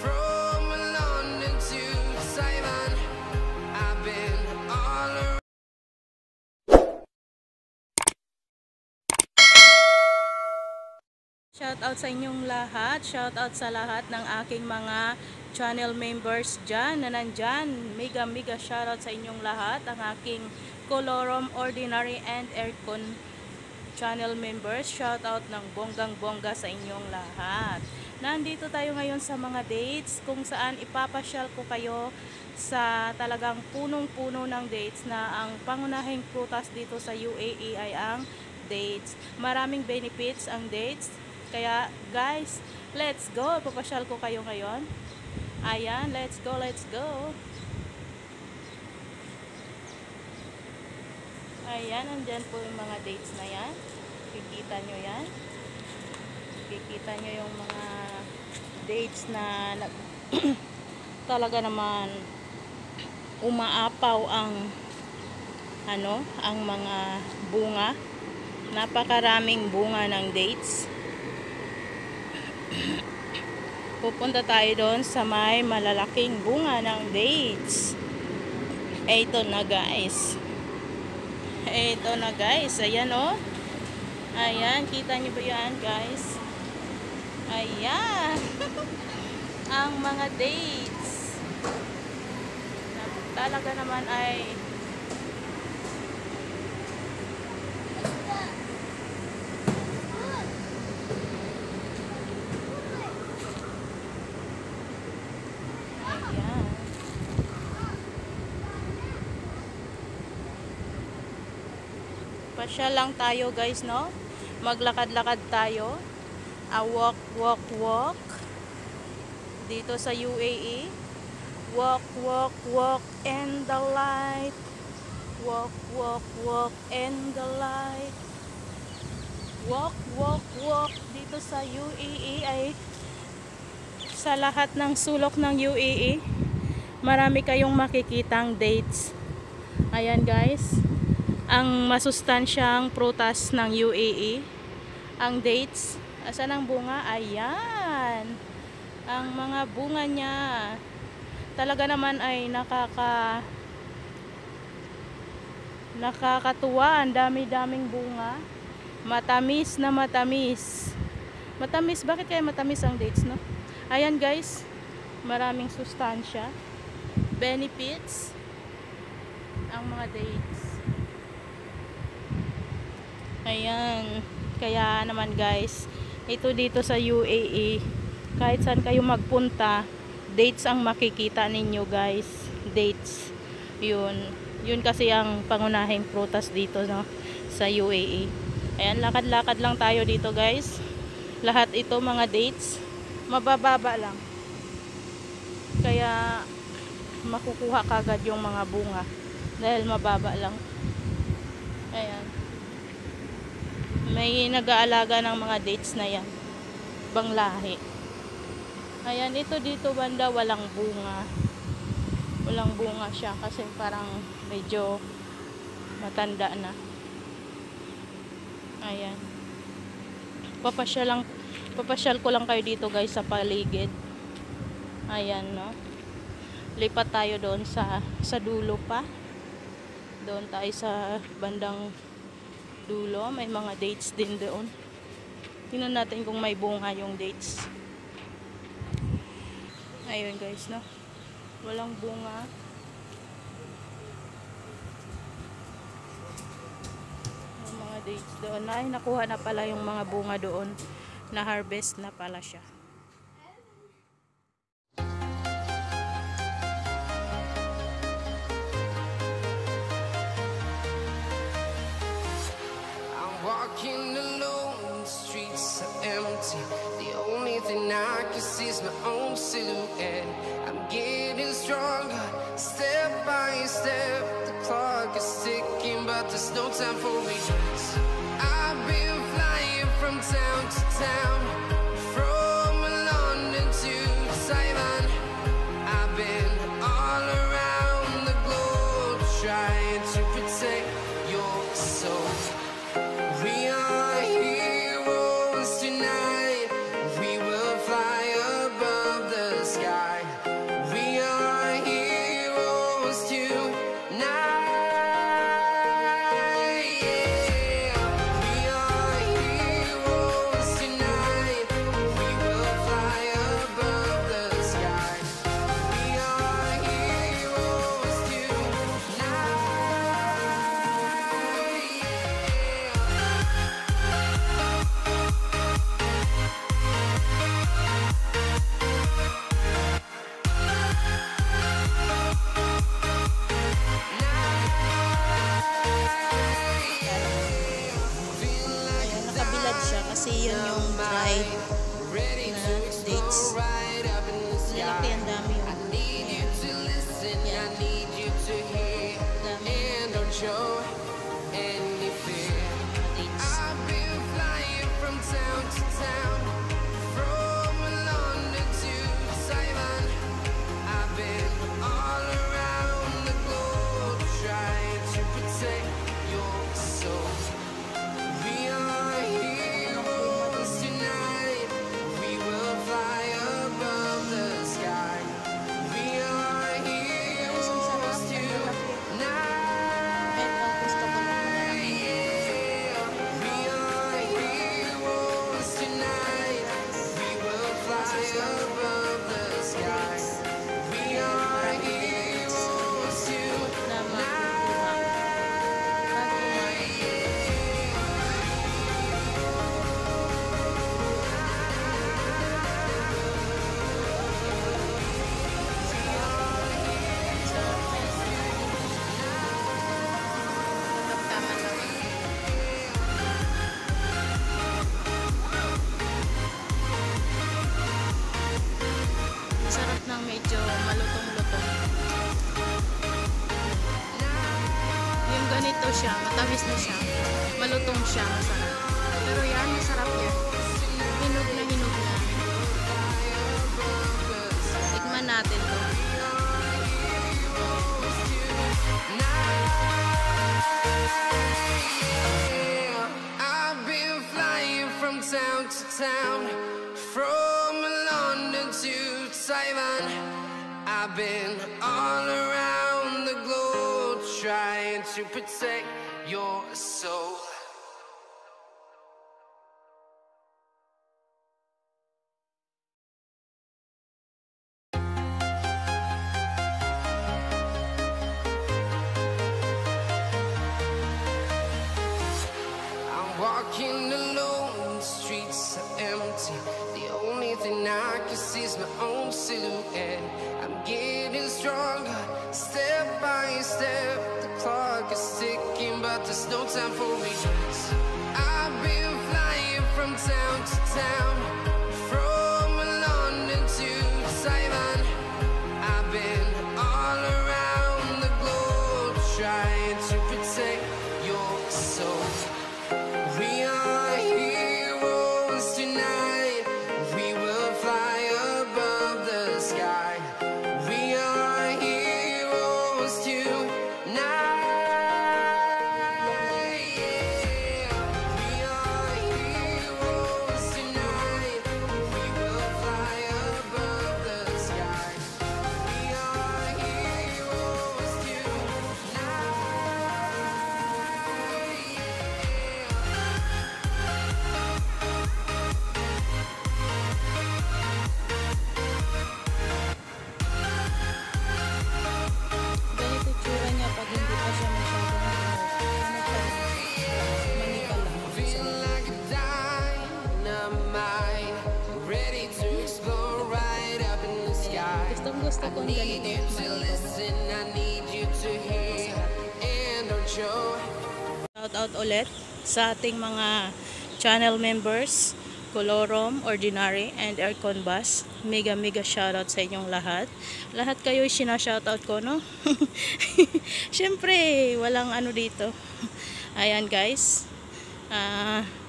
from London to Taiwan. I've been all around. Shout out sa inyong lahat. Shout out sa lahat ng aking mga channel members dyan na nandyan. Mega mega shout out sa inyong lahat. Ang aking Colorum, Ordinary and Aircon channel members. Shout out ng bonggang bongga sa inyong lahat. Nandito tayo ngayon sa mga dates kung saan ipapasyal ko kayo sa talagang punong-puno ng dates na ang pangunahing prutas dito sa UAE ay ang dates. Maraming benefits ang dates. Kaya guys, let's go. Papasyal ko kayo ngayon. Ayan, let's go, let's go. Ayan, nandyan po yung mga dates na yan. Kikita nyo yan. Kikita nyo yung mga dates na talaga naman umaapaw ang ang mga bunga. Napakaraming bunga ng dates. Pupunta tayo doon sa may malalaking bunga ng dates. Eto na guys. Eto na guys. Ayan o. Ayan. Kita nyo ba yan guys? Ayan. Ang mga dates. Talaga naman ay pasyal lang tayo guys, no? Maglakad-lakad tayo. Walk, walk, walk. Dito sa UAE. Walk, walk, walk in the light. Walk, walk, walk in the light. Walk, walk, walk. Dito sa UAE ay sa lahat ng sulok ng UAE. Marami kayong makikitang dates. Ayan guys. Ang masustansyang prutas ng UAE, ang dates. Asan ang bunga? Ayan, ang mga bunga niya talaga naman ay nakakatuwa. Ang dami-daming bunga, matamis na matamis. Matamis, bakit kaya matamis ang dates, no? Ayan guys, maraming sustansya, benefits ang mga dates. Ayan, kaya naman guys, ito dito sa UAE, kahit saan kayo magpunta, dates ang makikita ninyo guys, dates. Yun kasi ang pangunahing prutas dito, no, sa UAE. Ayan, lakad-lakad lang tayo dito guys. Lahat ito mga dates, mabababa lang. Kaya makukuha kagad yung mga bunga dahil mababa lang. Ayan. May nag-aalaga ng mga dates na yan. Ibang lahi. Ayan, ito dito banda walang bunga. Walang bunga siya kasi parang medyo matanda na. Ayan. Papasyal ko lang kayo dito guys sa paligid. Ayan, no. Lipat tayo doon sa dulo pa. Doon tayo sa bandang dulo, may mga dates din doon. Tingnan natin kung may bunga yung dates. Ayun guys, no? Walang bunga. May mga dates doon. Ay, nakuha na pala yung mga bunga doon. Na-harvest na pala siya. Walking alone, the streets are empty. The only thing I can see is my own silhouette. I'm getting stronger, step by step. The clock is ticking, but there's no time for me. I've been flying from town to town, from London to Taiwan. I've been ganito siya, matamis na siya, malutong siya, masarap. Pero yan, masarap yan. Hinog na. Tikman natin to. I've been flying from town to town, from London to Taiwan. I've been all around the globe trying to protect your soul. Walking alone, the streets are empty. The only thing I can see is my own silhouette. I'm getting stronger, step by step. The clock is ticking, but there's no time for me. I've been flying from town to town, from London to Taiwan. I've been all around the globe trying to protect your soul. We are heroes tonight. We will fly above the sky. We are heroes tonight. Yeah. We are heroes tonight. We will fly above the sky. We are heroes tonight. Yeah. I need you to listen, I need you to hear, and don't show. Shout out ulit sa ating mga channel members, Colorum, Ordinary, and Aircon Bus. Mega mega shout out sa inyong lahat. Lahat kayo sinashout out ko, no? Siyempre, walang ano dito. Ayan guys.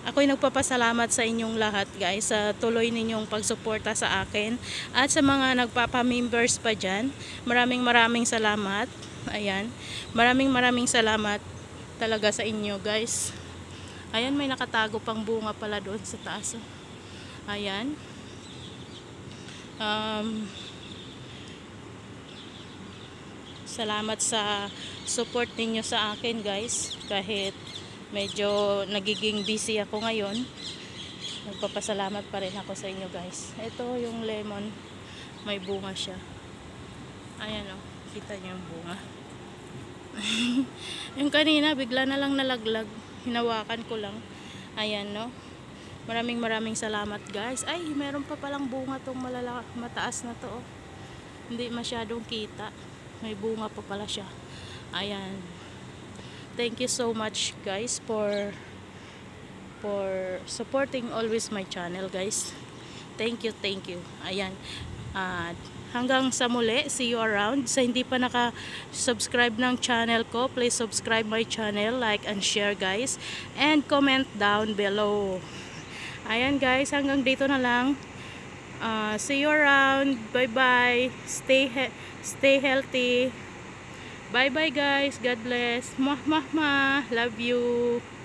Ako'y nagpapasalamat sa inyong lahat guys sa tuloy ninyong pagsuporta sa akin at sa mga nagpapamembers pa dyan. Maraming salamat. Ayan, maraming salamat talaga sa inyo guys. Ayan, may nakatago pang bunga pala doon sa taas. Ayan, salamat sa support ninyo sa akin guys. Kahit medyo nagiging busy ako ngayon, nagpapasalamat pa rin ako sa inyo guys. Ito yung lemon, may bunga siya. Ayan o, kita niyo yung bunga. Yung kanina bigla na lang nalaglag, hinawakan ko lang. Ayan no, maraming salamat guys. Ay, meron pa palang bunga tong malalaki, mataas na to oh. Hindi masyadong kita, may bunga pa pala siya. Ayan, thank you so much guys for supporting always my channel guys. Thank you. Ayan, hanggang sa muli, see you around. Sa hindi pa naka-subscribe ng channel ko, please subscribe my channel, like and share guys, and comment down below. Ayan guys, hanggang dito na lang. See you around. Bye bye. Stay healthy. Bye bye guys. God bless. Love you.